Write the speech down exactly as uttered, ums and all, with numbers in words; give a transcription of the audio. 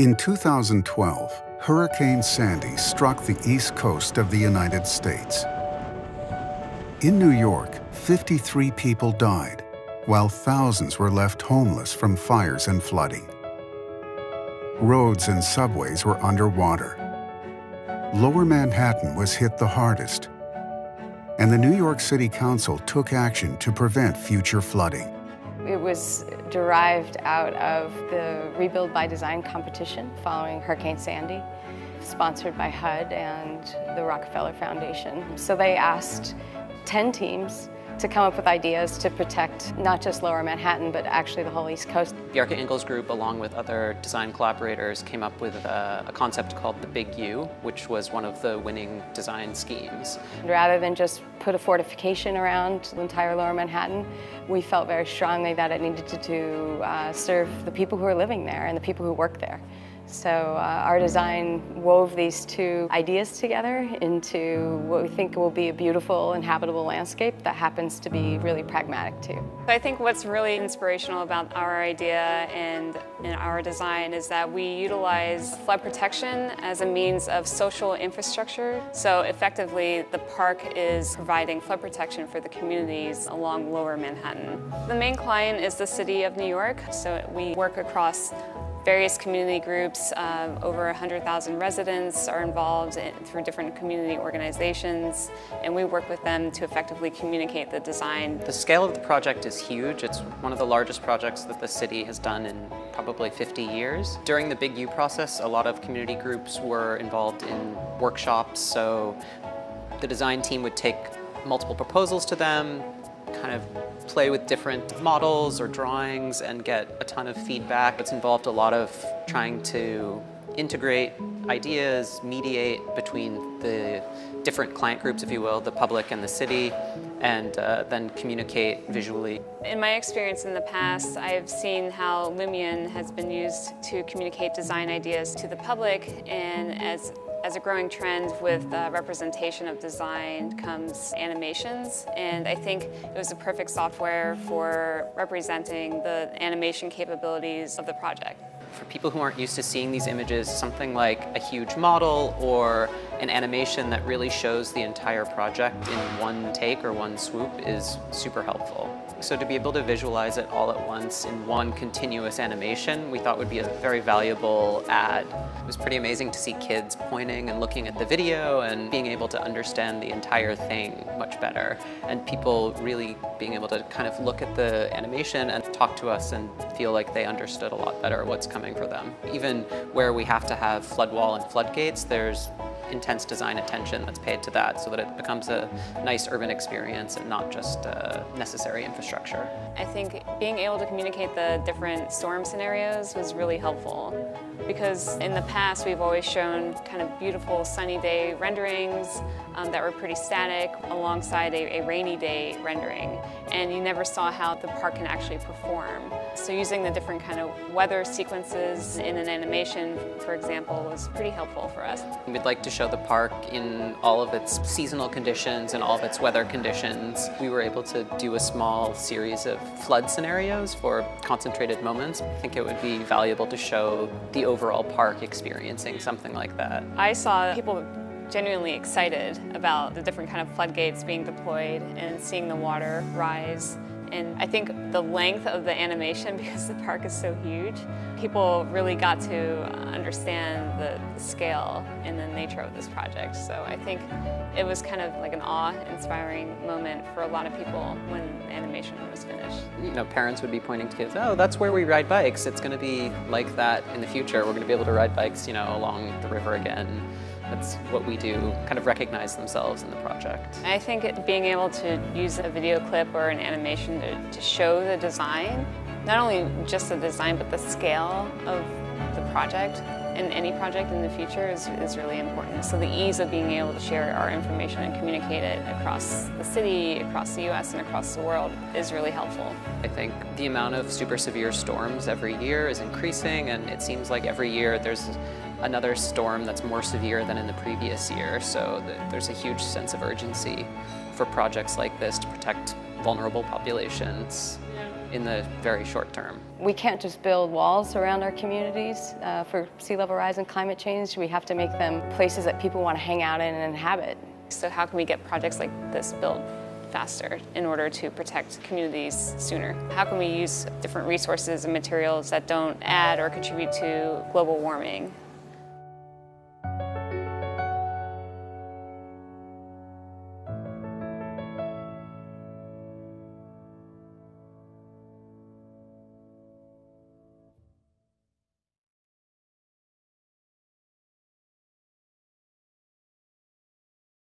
In two thousand twelve, Hurricane Sandy struck the east coast of the United States. In New York, fifty-three people died, while thousands were left homeless from fires and flooding. Roads and subways were underwater. Lower Manhattan was hit the hardest, and the New York City Council took action to prevent future flooding. It was derived out of the Rebuild by Design competition following Hurricane Sandy, sponsored by H U D and the Rockefeller Foundation. So they asked ten teams to come up with ideas to protect not just Lower Manhattan, but actually the whole East Coast. Bjarke Ingels Group, along with other design collaborators, came up with a, a concept called the Big U, which was one of the winning design schemes. Rather than just put a fortification around the entire Lower Manhattan, we felt very strongly that it needed to, to uh, serve the people who are living there and the people who work there. So uh, our design wove these two ideas together into what we think will be a beautiful and habitable landscape that happens to be really pragmatic too. I think what's really inspirational about our idea and in our design is that we utilize flood protection as a means of social infrastructure. So effectively, the park is providing flood protection for the communities along Lower Manhattan. The main client is the City of New York, so we work across various community groups. Uh, over one hundred thousand residents are involved in, through different community organizations, and we work with them to effectively communicate the design. The scale of the project is huge. It's one of the largest projects that the city has done in probably fifty years. During the Big U process, a lot of community groups were involved in workshops, so the design team would take multiple proposals to them, kind of play with different models or drawings and get a ton of feedback. It's involved a lot of trying to integrate ideas, mediate between the different client groups, if you will, the public and the city, and uh, then communicate visually. In my experience in the past, I've seen how Lumion has been used to communicate design ideas to the public, and as As a growing trend with uh, representation of design comes animations, and I think it was the perfect software for representing the animation capabilities of the project. For people who aren't used to seeing these images, something like a huge model or an animation that really shows the entire project in one take or one swoop is super helpful. So to be able to visualize it all at once in one continuous animation, we thought would be a very valuable ad. It was pretty amazing to see kids pointing and looking at the video and being able to understand the entire thing much better, and people really being able to kind of look at the animation and talk to us and feel like they understood a lot better what's coming for them. Even where we have to have flood wall and floodgates, there's intense design attention that's paid to that so that it becomes a nice urban experience and not just uh, necessary infrastructure. I think being able to communicate the different storm scenarios was really helpful, because in the past we've always shown kind of beautiful sunny day renderings um, that were pretty static alongside a, a rainy day rendering, and you never saw how the park can actually perform. So using the different kind of weather sequences in an animation, for example, was pretty helpful for us. We'd like to show the park in all of its seasonal conditions and all of its weather conditions. We were able to do a small series of flood scenarios for concentrated moments. I think it would be valuable to show the overall park experiencing something like that. I saw people genuinely excited about the different kind of floodgates being deployed and seeing the water rise. And I think the length of the animation, because the park is so huge, people really got to understand the scale and the nature of this project. So I think it was kind of like an awe-inspiring moment for a lot of people when the animation was finished. You know, parents would be pointing to kids, oh, that's where we ride bikes. It's going to be like that in the future. We're going to be able to ride bikes, you know, along the river again. That's what we do, kind of recognize themselves in the project. I think it, being able to use a video clip or an animation to, to show the design, not only just the design, but the scale of the project and any project in the future is, is really important. So the ease of being able to share our information and communicate it across the city, across the U S, and across the world is really helpful. I think the amount of super severe storms every year is increasing, and it seems like every year there's another storm that's more severe than in the previous year, so there's a huge sense of urgency for projects like this to protect vulnerable populations. Yeah. in the very short term. We can't just build walls around our communities uh, for sea level rise and climate change. We have to make them places that people want to hang out in and inhabit. So how can we get projects like this built faster in order to protect communities sooner? How can we use different resources and materials that don't add or contribute to global warming?